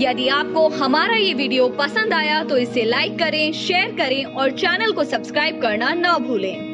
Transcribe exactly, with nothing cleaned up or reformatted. यदि आपको हमारा ये वीडियो पसंद आया तो इसे लाइक करें, शेयर करें और चैनल को सब्सक्राइब करना ना भूलें।